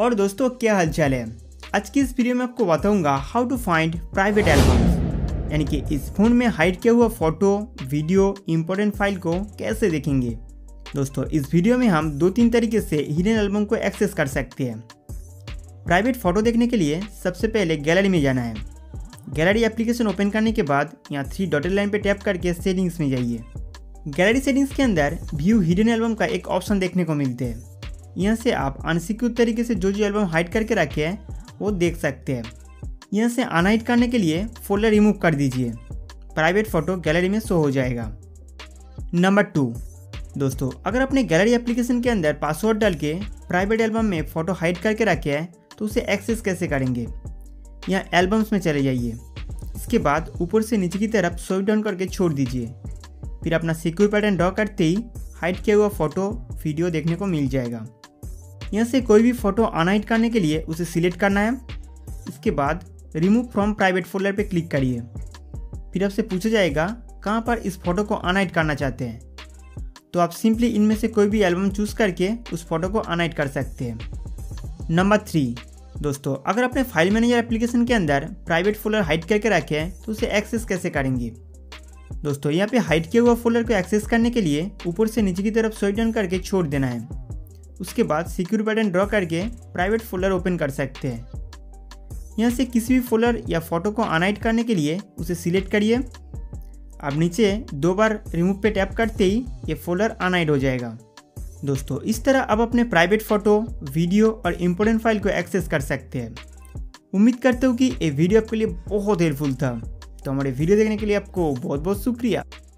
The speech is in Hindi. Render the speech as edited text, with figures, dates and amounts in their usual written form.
और दोस्तों क्या हालचाल है। आज की इस वीडियो में आपको बताऊंगा how to find private albums, यानी कि इस फोन में हाइड किया हुआ फोटो, वीडियो, इंपॉर्टेंट फाइल को कैसे देखेंगे। दोस्तों इस वीडियो में हम 2-3 तरीके से हिडन एल्बम को एक्सेस कर सकते हैं। प्राइवेट फोटो देखने के लिए सबसे पहले गैलरी में जाना है। गैलरी एप्लीकेशन ओपन करने के बाद यहाँ 3 डॉटेड लाइन पे टैप करके सेटिंग्स में जाइए। गैलरी सेटिंग्स के अंदर व्यू हिडन एल्बम का एक ऑप्शन देखने को मिलते हैं। यहाँ से आप अनसिक्योर तरीके से जो एल्बम हाइड करके रखे हैं वो देख सकते हैं। यहाँ से अनहाइड करने के लिए फोल्डर रिमूव कर दीजिए, प्राइवेट फ़ोटो गैलरी में शो हो जाएगा। नंबर 2, दोस्तों अगर अपने गैलरी एप्लीकेशन के अंदर पासवर्ड डाल के प्राइवेट एल्बम में फ़ोटो हाइड करके रखे हैं तो उसे एक्सेस कैसे करेंगे। यहाँ एल्बम्स में चले जाइए, इसके बाद ऊपर से नीचे की तरफ स्विप डाउन करके छोड़ दीजिए, फिर अपना सिक्योर पैटर्न ड्रॉ करते ही हाइड किया हुआ फ़ोटो, वीडियो देखने को मिल जाएगा। यहाँ से कोई भी फ़ोटो अनहाइड करने के लिए उसे सिलेक्ट करना है, इसके बाद रिमूव फ्रॉम प्राइवेट फोल्डर पर क्लिक करिए। फिर आपसे पूछा जाएगा कहाँ पर इस फोटो को अनहाइड करना चाहते हैं, तो आप सिंपली इनमें से कोई भी एल्बम चूज़ करके उस फोटो को अनहाइड कर सकते हैं। नंबर 3, दोस्तों अगर अपने फाइल मैनेजर एप्लीकेशन के अंदर प्राइवेट फोल्डर हाइड करके रखे हैं तो उसे एक्सेस कैसे करेंगे। दोस्तों यहाँ पे हाइड किया हुआ फोल्डर को एक्सेस करने के लिए ऊपर से नीचे की तरफ स्विप डाउन करके छोड़ देना है, उसके बाद सिक्योर पैटर्न ड्रॉ करके प्राइवेट फोल्डर ओपन कर सकते हैं। यहाँ से किसी भी फोल्डर या फोटो को अनहाइड करने के लिए उसे सिलेक्ट करिए। अब नीचे 2 बार रिमूव पे टैप करते ही ये फोल्डर अनहाइड हो जाएगा। दोस्तों इस तरह आप अपने प्राइवेट फ़ोटो, वीडियो और इम्पोर्टेंट फाइल को एक्सेस कर सकते हैं। उम्मीद करता हूँ कि ये वीडियो आपके लिए बहुत हेल्पफुल था। तो हमारे वीडियो देखने के लिए आपको बहुत बहुत शुक्रिया।